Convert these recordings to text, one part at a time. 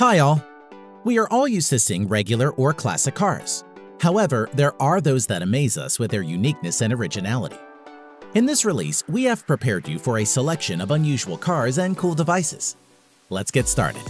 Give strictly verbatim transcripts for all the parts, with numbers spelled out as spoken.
Hi all! We are all used to seeing regular or classic cars. However, there are those that amaze us with their uniqueness and originality. In this release, we have prepared you for a selection of unusual cars and cool devices. Let's get started.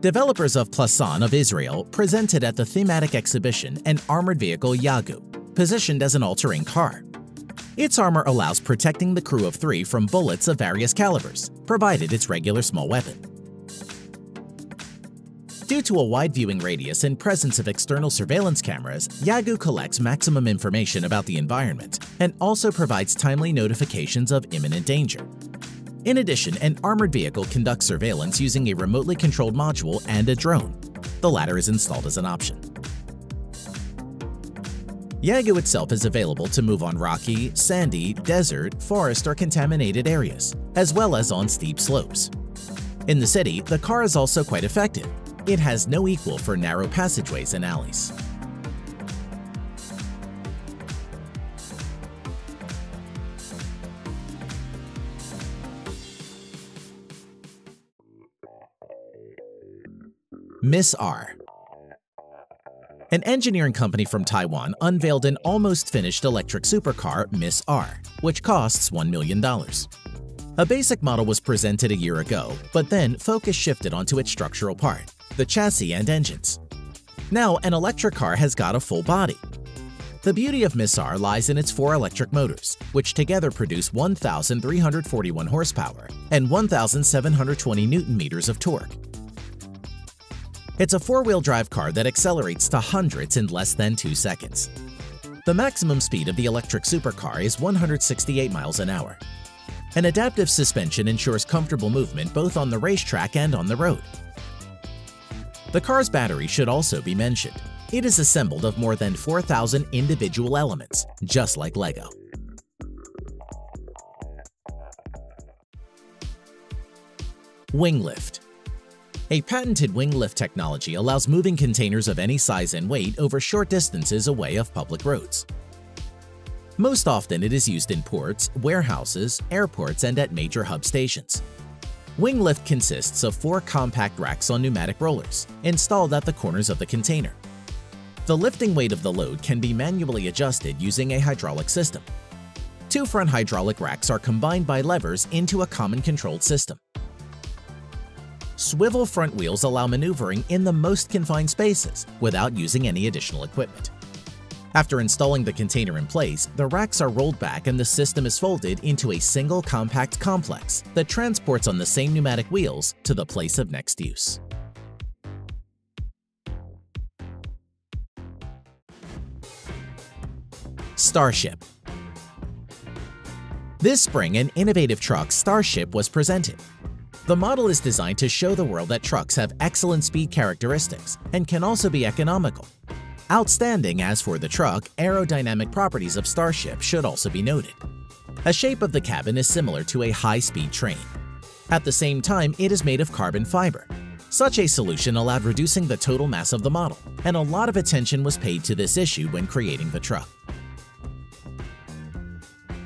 Developers of Plasan of Israel presented at the thematic exhibition an armored vehicle Yagu, positioned as an all-terrain car. Its armor allows protecting the crew of three from bullets of various calibers, provided its regular small weapon. Due to a wide viewing radius and presence of external surveillance cameras, Yagu collects maximum information about the environment and also provides timely notifications of imminent danger. In addition, an armored vehicle conducts surveillance using a remotely controlled module and a drone. The latter is installed as an option. Yagu itself is available to move on rocky, sandy, desert, forest, or contaminated areas, as well as on steep slopes. In the city, the car is also quite effective. It has no equal for narrow passageways and alleys. Miss R. An engineering company from Taiwan unveiled an almost finished electric supercar, Miss R, which costs one million dollars. A basic model was presented a year ago, but then focus shifted onto its structural part, the chassis and engines. Now, an electric car has got a full body. The beauty of Miss R lies in its four electric motors, which together produce one thousand three hundred forty-one horsepower and one thousand seven hundred twenty newton-meters of torque. It's a four-wheel drive car that accelerates to hundreds in less than two seconds. The maximum speed of the electric supercar is one hundred sixty-eight miles an hour. An adaptive suspension ensures comfortable movement both on the racetrack and on the road. The car's battery should also be mentioned. It is assembled of more than four thousand individual elements, just like Lego. Winglift. A patented winglift technology allows moving containers of any size and weight over short distances away off public roads. Most often it is used in ports, warehouses, airports, and at major hub stations. Winglift consists of four compact racks on pneumatic rollers, installed at the corners of the container. The lifting weight of the load can be manually adjusted using a hydraulic system. Two front hydraulic racks are combined by levers into a common controlled system. Swivel front wheels allow maneuvering in the most confined spaces without using any additional equipment. After installing the container in place, the racks are rolled back and the system is folded into a single compact complex that transports on the same pneumatic wheels to the place of next use. Starship. This spring, an innovative truck, Starship, was presented. The model is designed to show the world that trucks have excellent speed characteristics and can also be economical. Outstanding as for the truck, aerodynamic properties of Starship should also be noted. A shape of the cabin is similar to a high-speed train. At the same time, it is made of carbon fiber. Such a solution allowed reducing the total mass of the model, and a lot of attention was paid to this issue when creating the truck.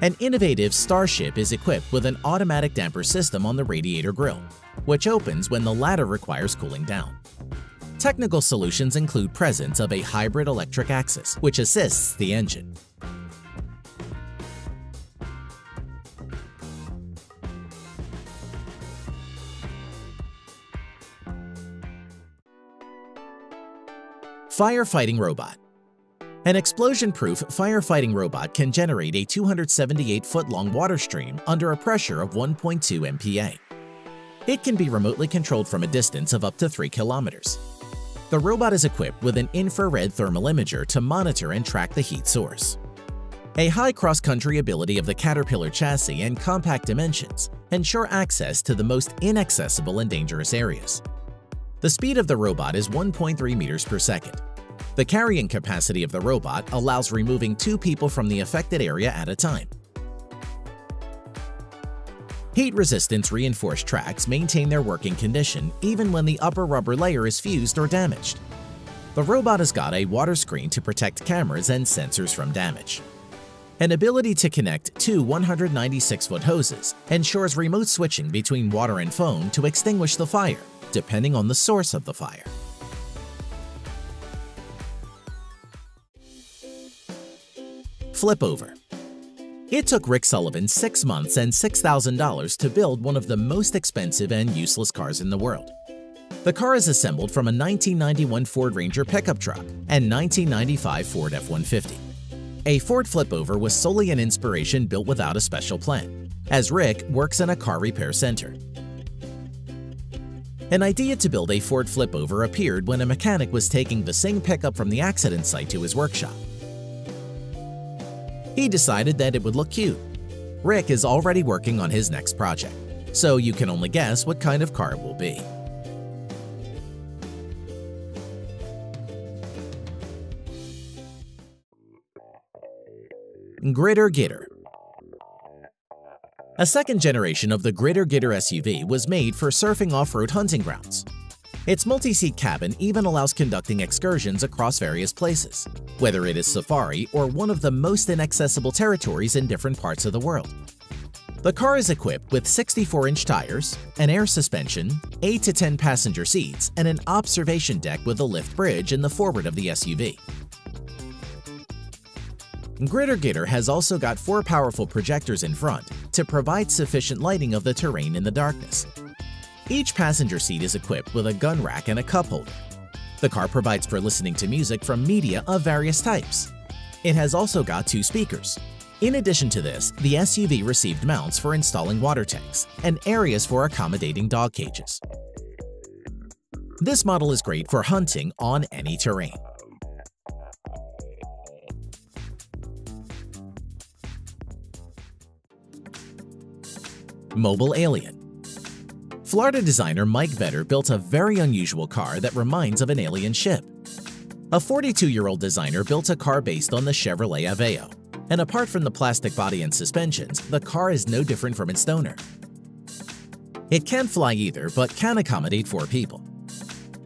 An innovative Starship is equipped with an automatic damper system on the radiator grille, which opens when the latter requires cooling down. Technical solutions include presence of a hybrid electric axis, which assists the engine. Firefighting robot. An explosion-proof firefighting robot can generate a two hundred seventy-eight foot long water stream under a pressure of one point two M P A. It can be remotely controlled from a distance of up to three kilometers. The robot is equipped with an infrared thermal imager to monitor and track the heat source. A high cross-country ability of the Caterpillar chassis and compact dimensions ensure access to the most inaccessible and dangerous areas. The speed of the robot is one point three meters per second. The carrying capacity of the robot allows removing two people from the affected area at a time. Heat resistance reinforced tracks maintain their working condition even when the upper rubber layer is fused or damaged. The robot has got a water screen to protect cameras and sensors from damage. An ability to connect two one hundred ninety-six foot hoses ensures remote switching between water and foam to extinguish the fire, depending on the source of the fire. Flip over. It took Rick Sullivan six months and six thousand dollars to build one of the most expensive and useless cars in the world. The car is assembled from a nineteen ninety-one Ford Ranger pickup truck and nineteen ninety-five Ford F one fifty. A Ford flipover was solely an inspiration built without a special plan, as Rick works in a car repair center. An idea to build a Ford flipover appeared when a mechanic was taking the same pickup from the accident site to his workshop. He decided that it would look cute. Rick is already working on his next project, so you can only guess what kind of car it will be. Gritter Gator. A second generation of the Gritter Gator S U V was made for surfing off-road hunting grounds. Its multi-seat cabin even allows conducting excursions across various places, whether it is safari or one of the most inaccessible territories in different parts of the world. The car is equipped with sixty-four inch tires, an air suspension, eight to ten passenger seats, and an observation deck with a lift bridge in the forward of the S U V. Gritter Gator has also got four powerful projectors in front to provide sufficient lighting of the terrain in the darkness. Each passenger seat is equipped with a gun rack and a cup holder. The car provides for listening to music from media of various types. It has also got two speakers. In addition to this, the S U V received mounts for installing water tanks and areas for accommodating dog cages. This model is great for hunting on any terrain. Mobile Alien. Florida designer Mike Vetter built a very unusual car that reminds of an alien ship. A forty-two-year-old designer built a car based on the Chevrolet Aveo, and apart from the plastic body and suspensions, the car is no different from its owner. It can't fly either, but can accommodate four people.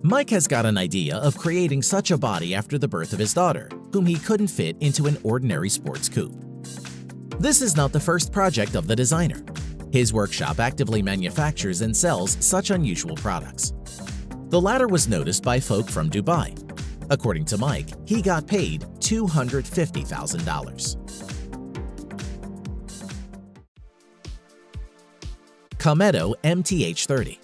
Mike has got an idea of creating such a body after the birth of his daughter, whom he couldn't fit into an ordinary sports coupe. This is not the first project of the designer. His workshop actively manufactures and sells such unusual products. The latter was noticed by folk from Dubai. According to Mike, he got paid two hundred fifty thousand dollars. Cometto M T H thirty.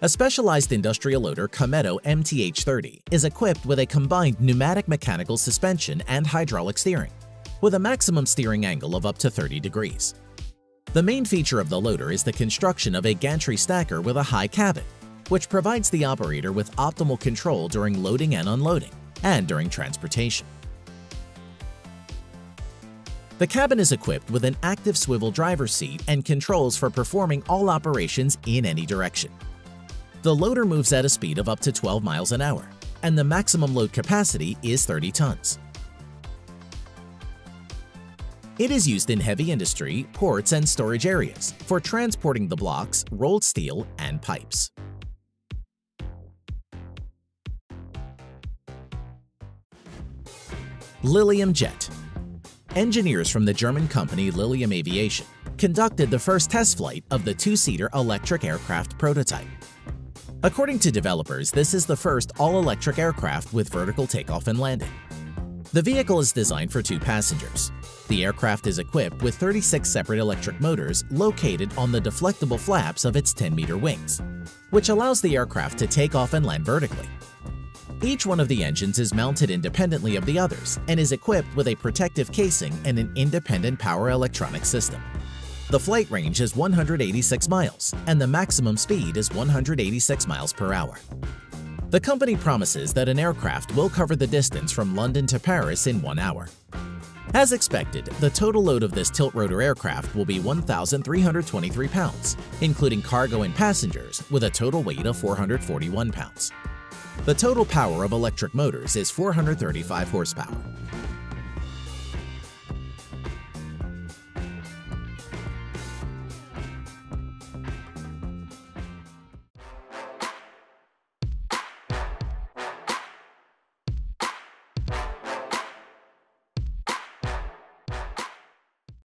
A specialized industrial loader, Cometto M T H thirty, is equipped with a combined pneumatic mechanical suspension and hydraulic steering, with a maximum steering angle of up to thirty degrees. The main feature of the loader is the construction of a gantry stacker with a high cabin, which provides the operator with optimal control during loading and unloading, and during transportation. The cabin is equipped with an active swivel driver's seat and controls for performing all operations in any direction. The loader moves at a speed of up to twelve miles an hour, and the maximum load capacity is thirty tons. It is used in heavy industry, ports, and storage areas for transporting the blocks, rolled steel, and pipes. Lilium Jet. Engineers from the German company Lilium Aviation conducted the first test flight of the two-seater electric aircraft prototype. According to developers, this is the first all-electric aircraft with vertical takeoff and landing. The vehicle is designed for two passengers. The aircraft is equipped with thirty-six separate electric motors located on the deflectable flaps of its ten meter wings, which allows the aircraft to take off and land vertically. Each one of the engines is mounted independently of the others and is equipped with a protective casing and an independent power electronic system. The flight range is one hundred eighty-six miles, and the maximum speed is one hundred eighty-six miles per hour. The company promises that an aircraft will cover the distance from London to Paris in one hour. As expected, the total load of this tiltrotor aircraft will be one thousand three hundred twenty-three pounds, including cargo and passengers, with a total weight of four hundred forty-one pounds. The total power of electric motors is four hundred thirty-five horsepower.